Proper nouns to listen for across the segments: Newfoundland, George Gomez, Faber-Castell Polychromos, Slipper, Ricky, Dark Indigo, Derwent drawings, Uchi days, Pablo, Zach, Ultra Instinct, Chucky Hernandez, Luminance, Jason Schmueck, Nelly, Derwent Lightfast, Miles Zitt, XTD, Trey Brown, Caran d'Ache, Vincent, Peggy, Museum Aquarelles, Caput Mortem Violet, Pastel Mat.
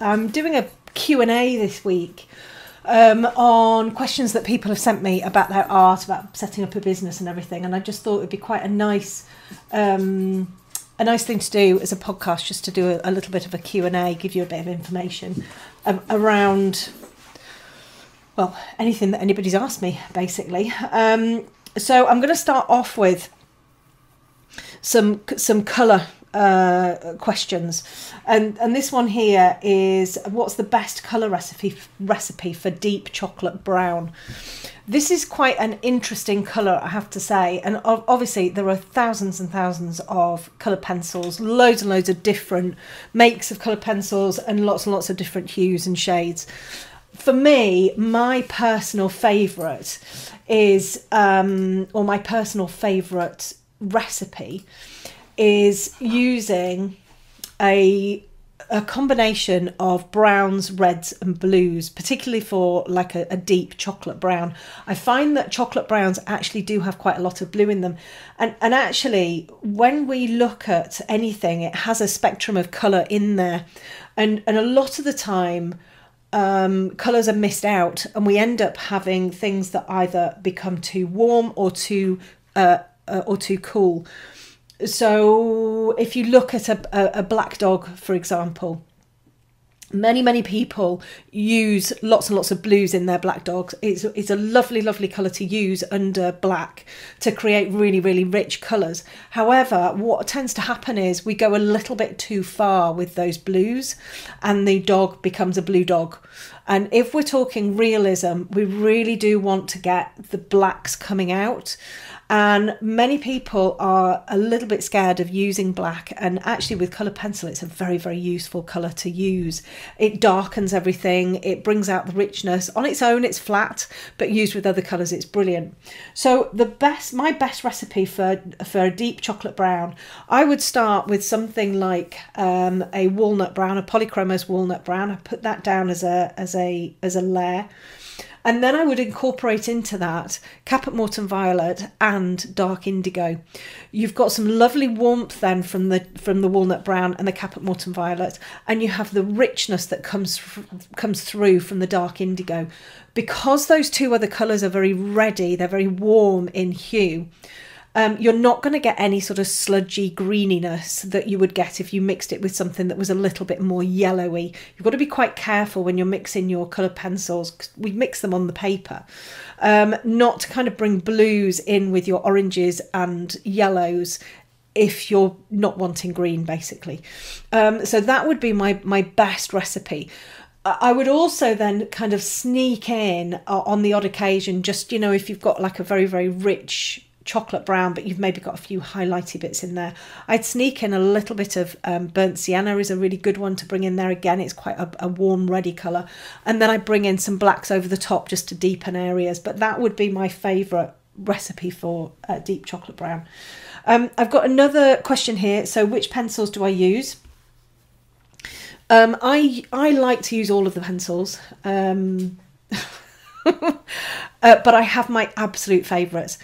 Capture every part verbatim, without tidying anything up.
I'm doing a Q and A this week um, on questions that people have sent me about their art, about setting up a business and everything. And I just thought it'd be quite a nice, um, a nice thing to do as a podcast, just to do a, a little bit of a Q and A, give you a bit of information um, around, well, anything that anybody's asked me, basically. Um, so I'm going to start off with some some colour uh, questions, and and this one here is, what's the best colour recipe recipe for deep chocolate brown? This is quite an interesting colour, I have to say, and obviously there are thousands and thousands of colour pencils, loads and loads of different makes of colour pencils, and lots and lots of different hues and shades. For me, my personal favourite is, um, or my personal favourite recipe is using a a combination of browns, reds and blues, particularly for like a, a deep chocolate brown. I find that chocolate browns actually do have quite a lot of blue in them, and and actually when we look at anything, it has a spectrum of colour in there, and and a lot of the time um colours are missed out, and we end up having things that either become too warm or too uh or too cool. So if you look at a, a black dog, for example, many many people use lots and lots of blues in their black dogs. It's, it's a lovely lovely colour to use under black to create really really rich colours. However, what tends to happen is we go a little bit too far with those blues, and the dog becomes a blue dog. And if we're talking realism, we really do want to get the blacks coming out. And many people are a little bit scared of using black, and actually with colour pencil, it's a very, very useful colour to use. It darkens everything, it brings out the richness. On its own, it's flat, but used with other colours, it's brilliant. So the best, my best recipe for, for a deep chocolate brown, I would start with something like um, a walnut brown, a Polychromos walnut brown. I put that down as a, as a, as a layer. And then I would incorporate into that Caput Mortem Violet and Dark Indigo. You've got some lovely warmth then from the from the Walnut Brown and the Caput Mortem Violet, and you have the richness that comes comes through from the Dark Indigo. Because those two other colours are very reddy, they're very warm in hue, Um, you're not going to get any sort of sludgy greeniness that you would get if you mixed it with something that was a little bit more yellowy. You've got to be quite careful when you're mixing your colour pencils, 'cause we mix them on the paper, um, not to kind of bring blues in with your oranges and yellows if you're not wanting green, basically. Um, so that would be my, my best recipe. I would also then kind of sneak in uh, on the odd occasion, just, you know, if you've got like a very, very rich chocolate brown, but you've maybe got a few highlighty bits in there, I'd sneak in a little bit of um, burnt sienna is a really good one to bring in there. Again, it's quite a, a warm reddy colour, and then I bring in some blacks over the top just to deepen areas. But that would be my favourite recipe for uh, deep chocolate brown. um, I've got another question here. So which pencils do I use? um, I I like to use all of the pencils, um, uh, but I have my absolute favourites.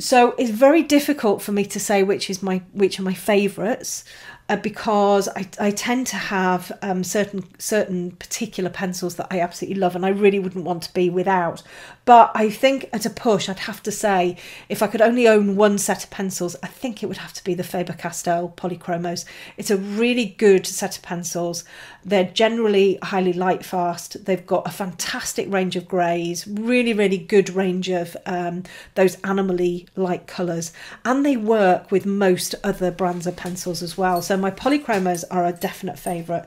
So it's very difficult for me to say which is my which are my favourites, uh, because I, I tend to have um, certain certain particular pencils that I absolutely love, and I really wouldn't want to be without. But I think at a push, I'd have to say, if I could only own one set of pencils, I think it would have to be the Faber-Castell Polychromos. It's a really good set of pencils. They're generally highly lightfast. They've got a fantastic range of greys, really, really good range of um, those animally light colours, and they work with most other brands of pencils as well. So my Polychromos are a definite favourite.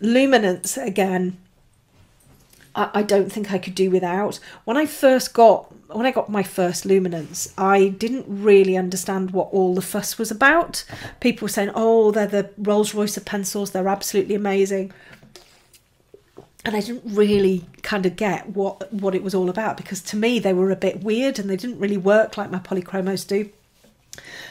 Luminance, again, I, I don't think I could do without. When I first got, when I got my first Luminance, I didn't really understand what all the fuss was about. People were saying, oh, they're the Rolls-Royce of pencils, they're absolutely amazing. And I didn't really kind of get what, what it was all about, because to me they were a bit weird and they didn't really work like my Polychromos do.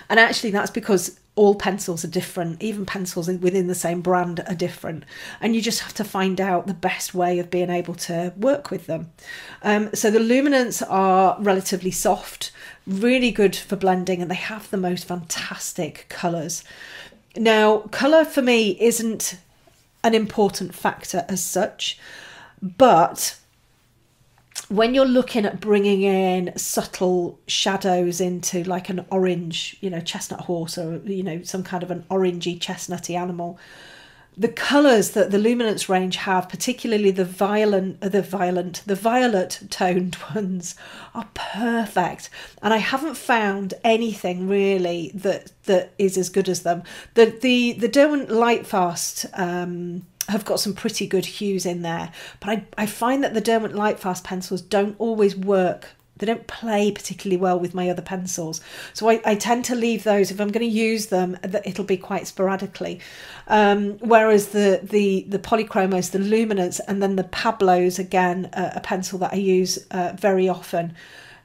And actually that's because all pencils are different. Even pencils within the same brand are different, and you just have to find out the best way of being able to work with them. Um, so the Luminance are relatively soft, really good for blending, and they have the most fantastic colours. Now, colour for me isn't an important factor as such, but when you're looking at bringing in subtle shadows into like an orange, you know, chestnut horse, or, you know, some kind of an orangey chestnutty animal, the colours that the Luminance range have, particularly the violent, the violent, the violet toned ones, are perfect. And I haven't found anything really that that is as good as them. The the the Derwent Lightfast um, have got some pretty good hues in there, but I I find that the Derwent Lightfast pencils don't always work. They don't play particularly well with my other pencils. So I, I tend to leave those. If I'm going to use them, it'll be quite sporadically. Um, whereas the, the, the Polychromos, the Luminance, and then the Pablos, again, uh, a pencil that I use uh, very often,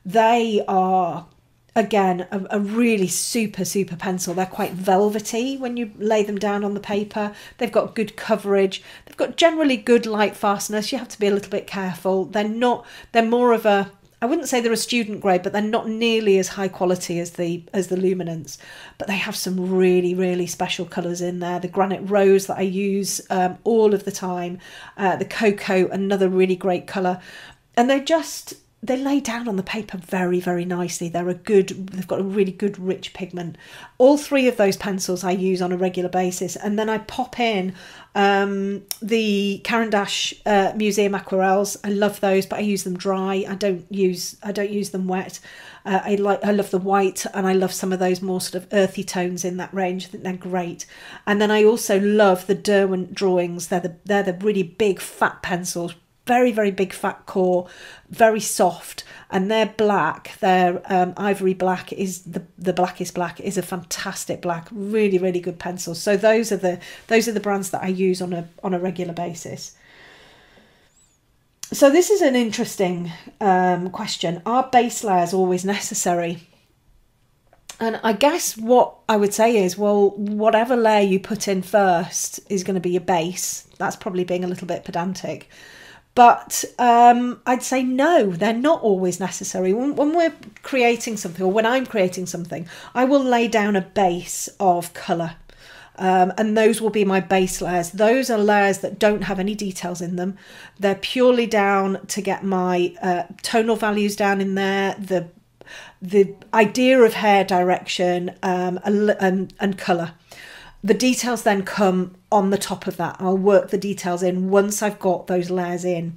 they are, again, a, a really super, super pencil. They're quite velvety when you lay them down on the paper. They've got good coverage. They've got generally good light fastness. You have to be a little bit careful. They're not, they're more of a, I wouldn't say they're a student grade, but they're not nearly as high quality as the as the Luminance. But they have some really, really special colours in there. The Granite Rose that I use um, all of the time. Uh, the Cocoa, another really great colour. And they're just, they lay down on the paper very, very nicely. They're a good, they've got a really good rich pigment. All three of those pencils I use on a regular basis. And then I pop in um, the Caran d'Ache uh, Museum Aquarelles. I love those, but I use them dry. I don't use, I don't use them wet. Uh, I like, I love the white, and I love some of those more sort of earthy tones in that range. I think they're great. And then I also love the Derwent drawings. They're the, they're the really big fat pencils. Very, very big fat core, very soft, and their black, their um, ivory black is the the blackest black, is a fantastic black, really, really good pencil. So those are the those are the brands that I use on a on a regular basis. So this is an interesting um, question: are base layers always necessary? And I guess what I would say is, well, whatever layer you put in first is going to be your base. That's probably being a little bit pedantic. But um, I'd say no, they're not always necessary. When, when we're creating something, or when I'm creating something, I will lay down a base of colour. Um, and those will be my base layers. Those are layers that don't have any details in them. They're purely down to get my uh, tonal values down in there, the, the idea of hair direction, um, and, and colour. The details then come on the top of that. I'll work the details in once I've got those layers in.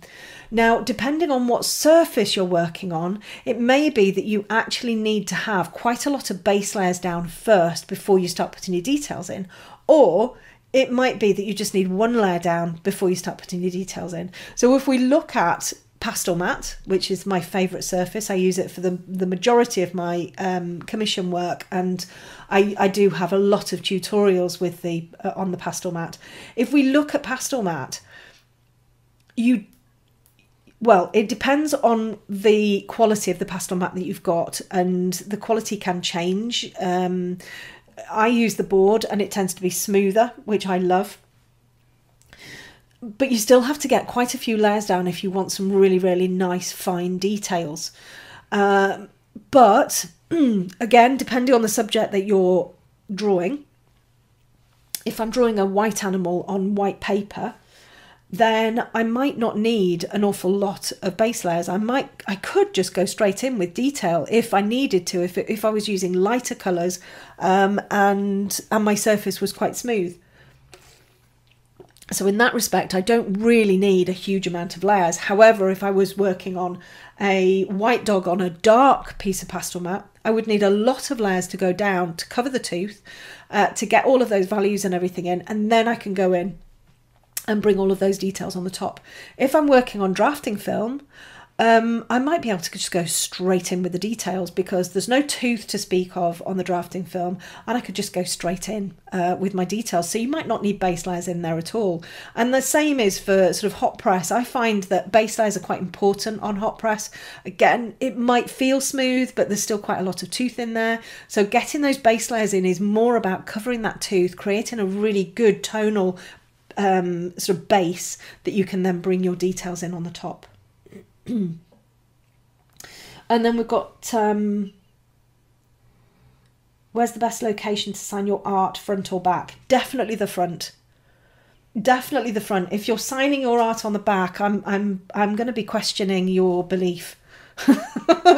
Now, depending on what surface you're working on, it may be that you actually need to have quite a lot of base layers down first before you start putting your details in. Or it might be that you just need one layer down before you start putting your details in. So if we look at Pastel Mat, which is my favourite surface. I use it for the, the majority of my um, commission work, and I, I do have a lot of tutorials with the uh, on the Pastel Mat. If we look at Pastel Mat, you, well, it depends on the quality of the Pastel Mat that you've got, and the quality can change. Um, I use the board, and it tends to be smoother, which I love. But you still have to get quite a few layers down if you want some really, really nice, fine details. Uh, but again, depending on the subject that you're drawing, if I'm drawing a white animal on white paper, then I might not need an awful lot of base layers. I might, I could just go straight in with detail if I needed to, if, if I was using lighter colours um, and, and my surface was quite smooth. So in that respect, I don't really need a huge amount of layers. However, if I was working on a white dog on a dark piece of pastel mat, I would need a lot of layers to go down to cover the tooth, uh, to get all of those values and everything in, and then I can go in and bring all of those details on the top. If I'm working on drafting film, um, I might be able to just go straight in with the details because there's no tooth to speak of on the drafting film, and I could just go straight in uh, with my details. So you might not need base layers in there at all. And the same is for sort of hot press. I find that base layers are quite important on hot press. Again, it might feel smooth, but there's still quite a lot of tooth in there. So getting those base layers in is more about covering that tooth, creating a really good tonal um, sort of base that you can then bring your details in on the top. And then we've got um, where's the best location to sign your art, front or back? Definitely the front. Definitely the front. If you're signing your art on the back, I'm I'm I'm going to be questioning your belief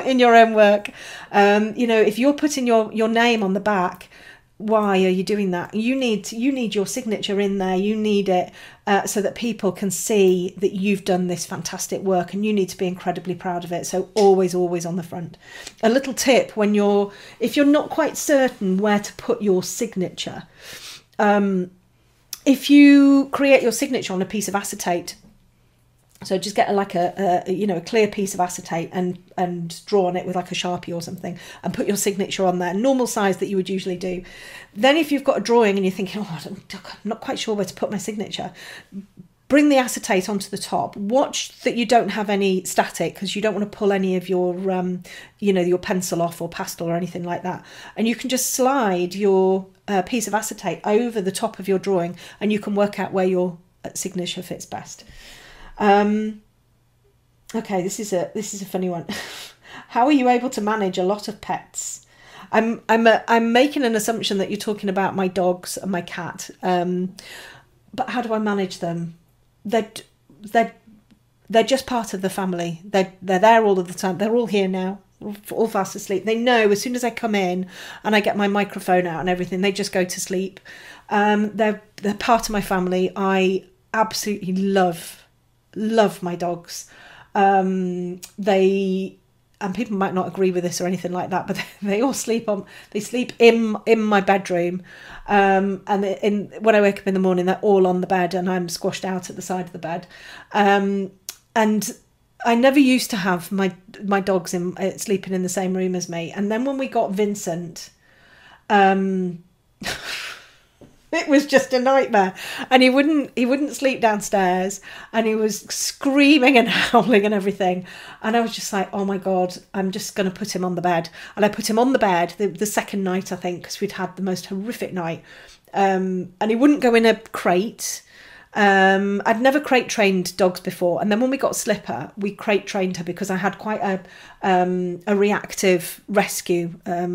in your own work. Um, you know, if you're putting your your name on the back, why are you doing that? You need you need your signature in there. You need it uh, so that people can see that you've done this fantastic work, and you need to be incredibly proud of it. So always, always on the front. A little tip: when you're if you're not quite certain where to put your signature. Um, If you create your signature on a piece of acetate, so just get like a, a you know a clear piece of acetate and and draw on it with like a Sharpie or something, and put your signature on there, normal size that you would usually do. Then if you've got a drawing and you're thinking, oh, I'm not quite sure where to put my signature, bring the acetate onto the top. Watch that you don't have any static, because you don't want to pull any of your um you know your pencil off or pastel or anything like that. And you can just slide your A piece of acetate over the top of your drawing, and you can work out where your signature fits best. Um, okay, this is a this is a funny one. How are you able to manage a lot of pets? I'm I'm a, I'm making an assumption that you're talking about my dogs and my cat. Um, but how do I manage them? They're they're they're just part of the family. They're they're there all of the time. They're all here now. All fast asleep. They know as soon as I come in and I get my microphone out and everything, they just go to sleep. Um, they're they're part of my family. I absolutely love love my dogs. Um, they and people might not agree with this or anything like that, but they all sleep on. They sleep in in my bedroom, um, and in when I wake up in the morning, they're all on the bed and I'm squashed out at the side of the bed, um, and. I never used to have my my dogs in uh, sleeping in the same room as me. And then when we got Vincent, um, it was just a nightmare. And he wouldn't he wouldn't sleep downstairs, and he was screaming and howling and everything. And I was just like, oh my God, I'm just going to put him on the bed. And I put him on the bed the, the second night, I think, because we'd had the most horrific night. Um, and he wouldn't go in a crate. Um, I'd never crate trained dogs before, and then when we got Slipper, we crate trained her because I had quite a um, a reactive rescue. Um,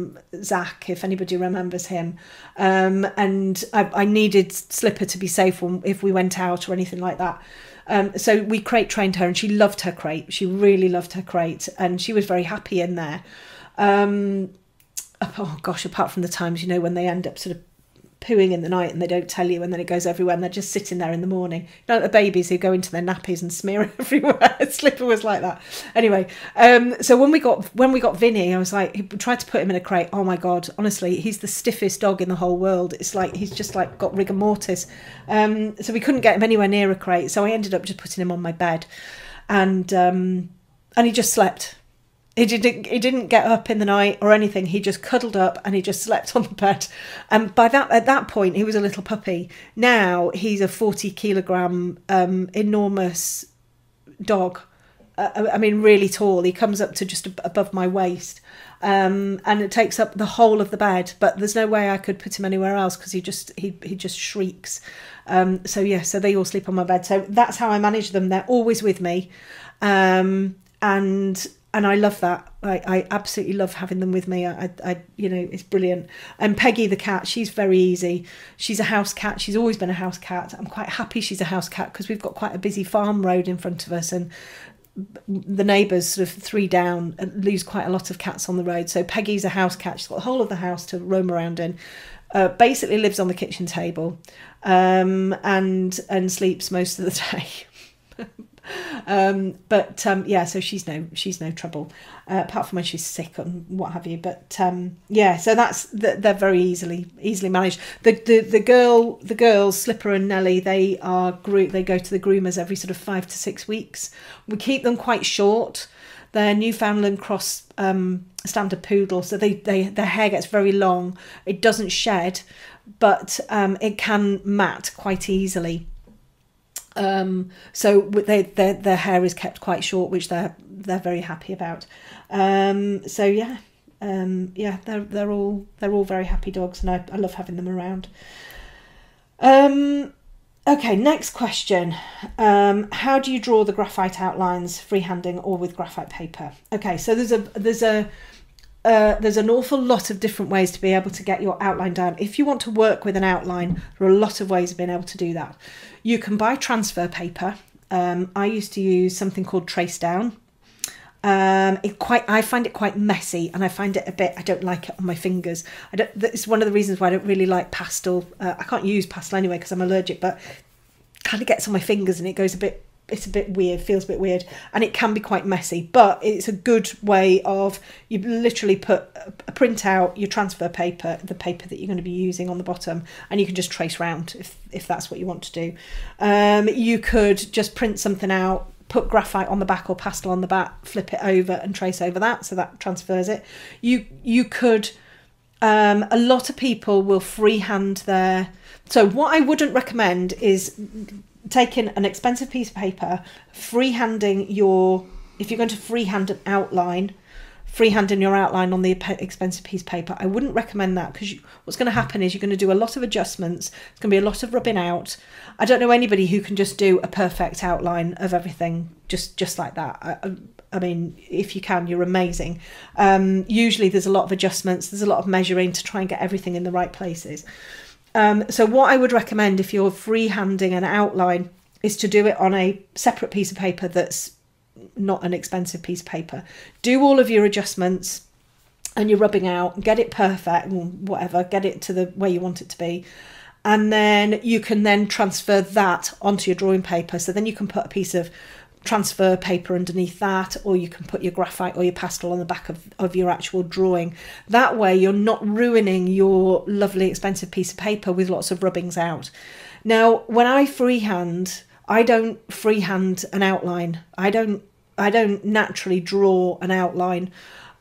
Zach, if anybody remembers him, um, and I, I needed Slipper to be safe when, if we went out or anything like that. Um, so we crate trained her, and she loved her crate. She really loved her crate, and she was very happy in there. Um, oh gosh, apart from the times, you know, when they end up sort of pooing in the night and they don't tell you, and then it goes everywhere and they're just sitting there in the morning. You know, like the babies who go into their nappies and smear everywhere. Slipper was like that. Anyway, um, so when we got when we got Vinny, I was like, he tried to put him in a crate. Oh my God, honestly, he's the stiffest dog in the whole world. It's like he's just like got rigor mortis. Um, so we couldn't get him anywhere near a crate. So I ended up just putting him on my bed, and um, and he just slept. He didn't, he didn't get up in the night or anything. He just cuddled up and he just slept on the bed. And by that, at that point, he was a little puppy. Now he's a forty kilogram, um, enormous dog. Uh, I mean, really tall. He comes up to just above my waist. Um, and it takes up the whole of the bed, but there's no way I could put him anywhere else because he just he he just shrieks. Um, so yeah, so they all sleep on my bed. So that's how I manage them. They're always with me. Um, and And I love that. I, I absolutely love having them with me. I, I, you know, it's brilliant. And Peggy the cat, she's very easy. She's a house cat. She's always been a house cat. I'm quite happy she's a house cat because we've got quite a busy farm road in front of us, and the neighbours, sort of three down, lose quite a lot of cats on the road. So Peggy's a house cat. She's got the whole of the house to roam around in. Uh, basically lives on the kitchen table, um, and and sleeps most of the day. Um, but um, yeah, so she's no she's no trouble, uh, apart from when she's sick and what have you. But um, yeah, so that's the, they're very easily easily managed. The, the the girl the girls Slipper and Nelly, they are group they go to the groomers every sort of five to six weeks. We keep them quite short. They're Newfoundland cross um, standard poodle, so they they their hair gets very long. It doesn't shed, but um, it can mat quite easily. Um, so they, their, their hair is kept quite short, which they're, they're very happy about. Um, so yeah, um, yeah, they're, they're all, they're all very happy dogs, and I, I love having them around. Um, okay. Next question. Um, how do you draw the graphite outlines, freehanding or with graphite paper? Okay. So there's a, there's a, Uh, there's an awful lot of different ways to be able to get your outline down. If you want to work with an outline, there are a lot of ways of being able to do that. You can buy transfer paper. Um, I used to use something called Trace Down. Um, it quite, I find it quite messy, and I find it a bit, I don't like it on my fingers. I don't, it's one of the reasons why I don't really like pastel. Uh, I can't use pastel anyway because I'm allergic, but it kind of gets on my fingers and it goes a bit, it's a bit weird, feels a bit weird, and it can be quite messy, but it's a good way of, you literally put a print out, your transfer paper, the paper that you're going to be using on the bottom, and you can just trace round if, if that's what you want to do. Um, you could just print something out, put graphite on the back or pastel on the back, flip it over and trace over that, so that transfers it. You, you could, um, a lot of people will freehand their, so what I wouldn't recommend is taking an expensive piece of paper, freehanding your, if you're going to freehand an outline, freehanding your outline on the expensive piece of paper, I wouldn't recommend that, because what's going to happen is you're going to do a lot of adjustments, it's going to be a lot of rubbing out. I don't know anybody who can just do a perfect outline of everything just, just like that. I, I mean, if you can, you're amazing. Um, usually there's a lot of adjustments, there's a lot of measuring to try and get everything in the right places. Um, so what I would recommend if you're freehanding an outline is to do it on a separate piece of paper that's not an expensive piece of paper. Do all of your adjustments and your rubbing out, get it perfect, whatever, get it to the way you want it to be. And then you can then transfer that onto your drawing paper. So then you can put a piece of transfer paper underneath that, or you can put your graphite or your pastel on the back of, of your actual drawing. That way you're not ruining your lovely expensive piece of paper with lots of rubbings out. Now, when I freehand, I don't freehand an outline. I don't I don't naturally draw an outline.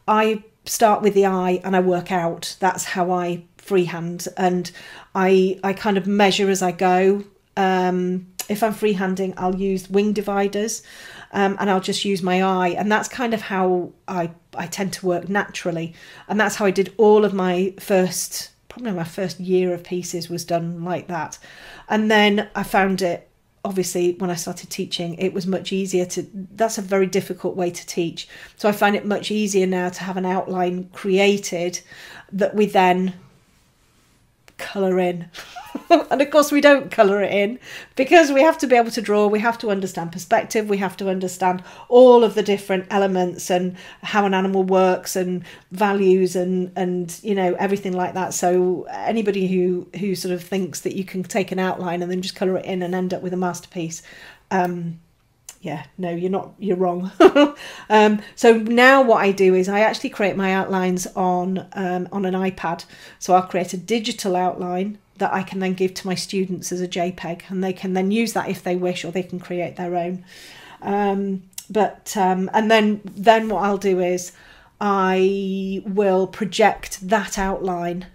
I start with the eye and I work out. That's how I freehand, and I I kind of measure as I go. Um If I'm freehanding, I'll use wing dividers, um, and I'll just use my eye. And that's kind of how I, I tend to work naturally. And that's how I did all of my first, probably my first year of pieces was done like that. And then I found it, obviously, when I started teaching, it was much easier to, that's a very difficult way to teach. So I find it much easier now to have an outline created that we then colour in. And of course we don't colour it in, because we have to be able to draw, we have to understand perspective, we have to understand all of the different elements and how an animal works and values and, and you know, everything like that. So anybody who, who sort of thinks that you can take an outline and then just colour it in and end up with a masterpiece, um, yeah, no, you're not, you're wrong. um, so now what I do is I actually create my outlines on, um, on an iPad. So I'll create a digital outline that I can then give to my students as a JPEG, and they can then use that if they wish, or they can create their own. Um, but um, and then then what I'll do is I will project that outline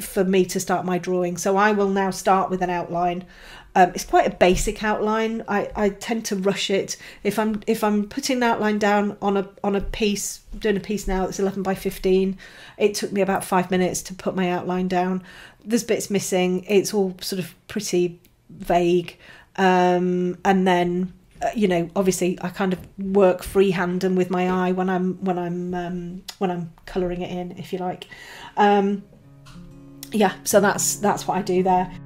for me to start my drawing. So I will now start with an outline. Um, it's quite a basic outline. I, I tend to rush it. If I'm if I'm putting the outline down on a on a piece, doing a piece now that's eleven by fifteen, it took me about five minutes to put my outline down. There's bits missing. It's all sort of pretty vague. Um, and then uh, you know, obviously, I kind of work freehand and with my eye when I'm when I'm um, when I'm colouring it in, if you like. Um, yeah. So that's that's what I do there.